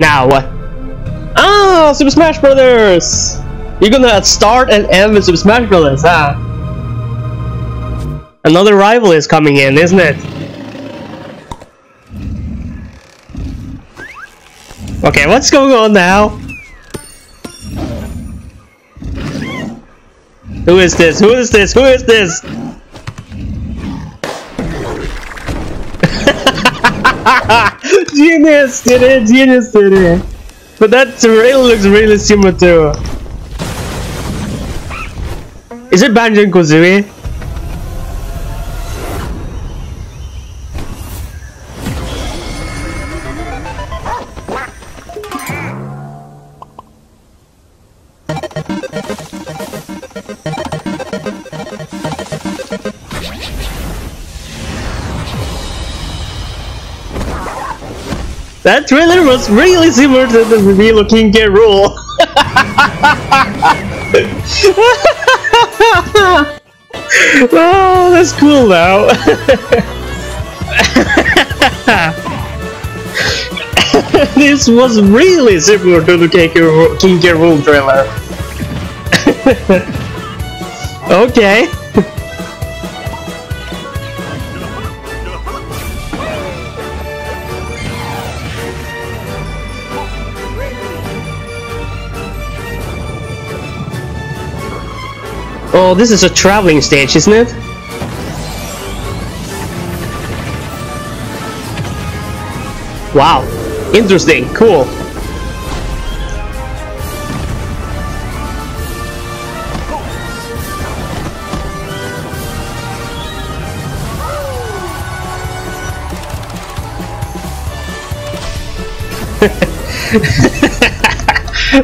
Now what? Ah, Super Smash Brothers! You're gonna start and end with Super Smash Brothers, huh? Another rival is coming in, isn't it? Okay, what's going on now? Who is this? Who is this? Who is this? Genius did it! Genius did it! But that terrain looks really similar too. Is it Banjo and Kazooie? That trailer was really similar to the reveal of King K. Rool. Oh, that's cool now. This was really similar to the King K. Rool trailer. Okay. Oh, this is a traveling stage, isn't it? Wow, interesting, cool.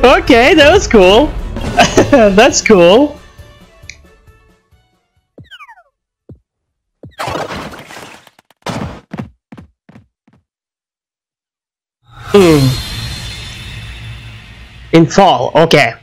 Okay, that was cool. That's cool. In fall, okay.